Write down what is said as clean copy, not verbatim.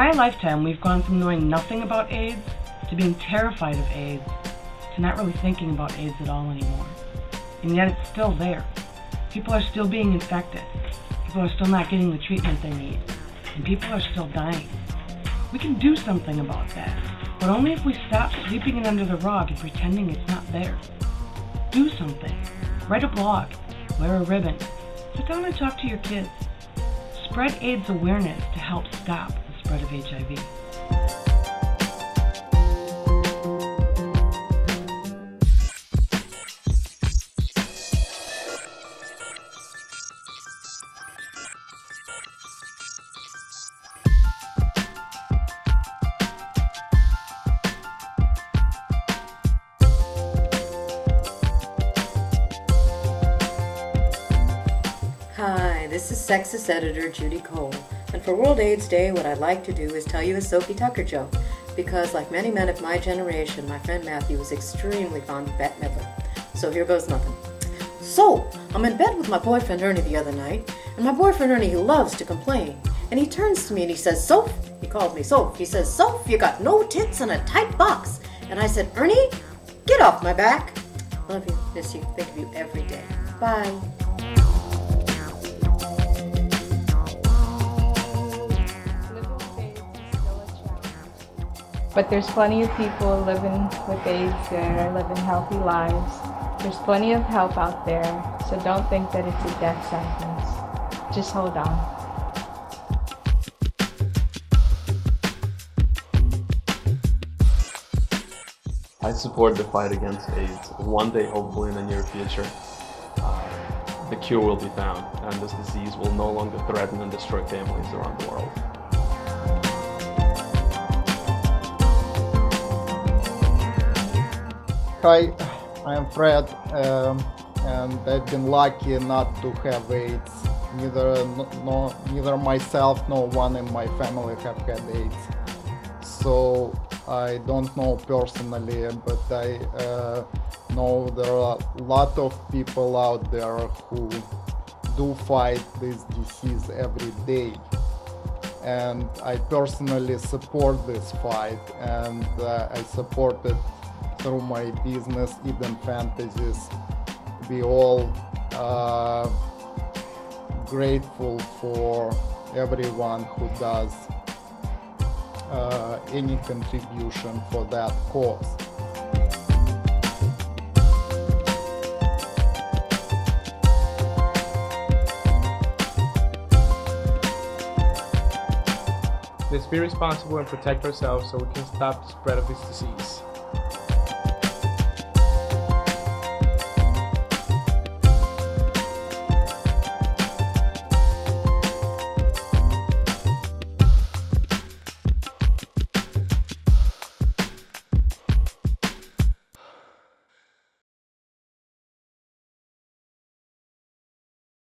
my lifetime, we've gone from knowing nothing about AIDS to being terrified of AIDS to not really thinking about AIDS at all anymore. And yet it's still there. People are still being infected. People are still not getting the treatment they need. And people are still dying. We can do something about that, but only if we stop sweeping it under the rug and pretending it's not there. Do something. Write a blog. Wear a ribbon. Sit down and talk to your kids. Spread AIDS awareness to help stop the spread of HIV. Hi, this is Sexist Editor Judy Cole, and for World AIDS Day, what I'd like to do is tell you a Sophie Tucker joke, because like many men of my generation, my friend Matthew was extremely fond of Bette Midler. So here goes nothing. So, I'm in bed with my boyfriend Ernie the other night, and my boyfriend Ernie, he loves to complain, and he turns to me and he says, "Soph," he calls me Soph, he says, "Soph, you got no tits and a tight box." And I said, "Ernie, get off my back. Love you, miss you, think of you every day. Bye." But there's plenty of people living with AIDS that are living healthy lives. There's plenty of help out there, so don't think that it's a death sentence. Just hold on. I support the fight against AIDS. One day, hopefully in the near future, the cure will be found and this disease will no longer threaten and destroy families around the world. Hi, I'm Fred, and I've been lucky not to have AIDS. Neither myself nor one in my family have had AIDS. So I don't know personally, but I know there are a lot of people out there who do fight this disease every day. And I personally support this fight, and I support it through my business, TheEdenFantasys. We all grateful for everyone who does any contribution for that cause. Let's be responsible and protect ourselves so we can stop the spread of this disease.